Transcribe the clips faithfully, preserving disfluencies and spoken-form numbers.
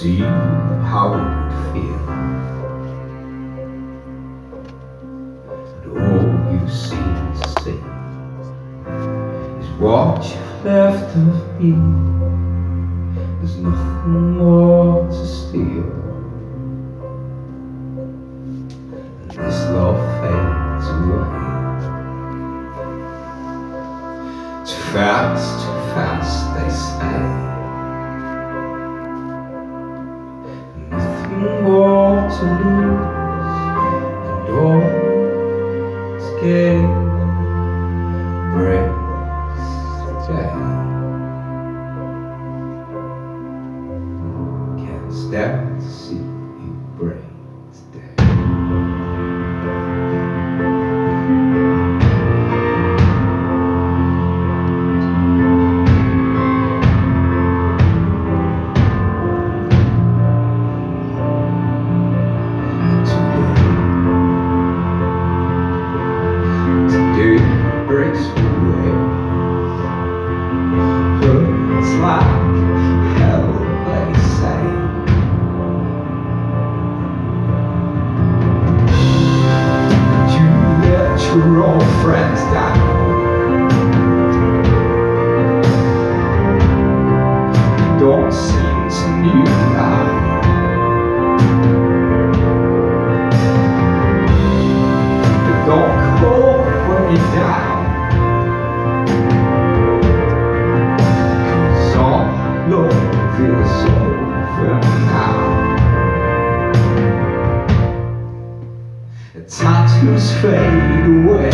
see how it would feel. And all you've seen since is what you've left of me. There's nothing more to steal, and this love fades away. Too fast, too fast, they say. More to lose, and all is getting breaks down. Can't step to see you breaks down. Breaks away. Looks like hell, they say. You let your old friends down. Don't seem to need that. They don't call when you die. Tattoos fade away.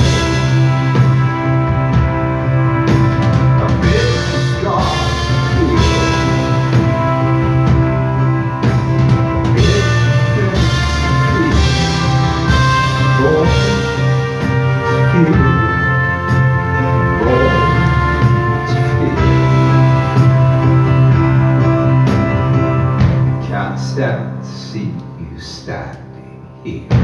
A bit of scar to feel. A bit of things to feel. Born to feel. Born to feel. Can't stand to see you standing here.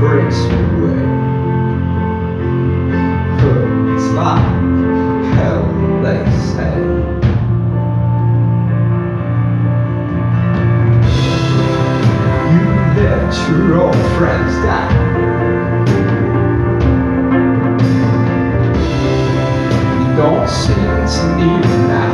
Breaks away. Looks like hell, they say. You let your old friends down. You don't seem to need them now.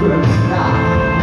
Over now.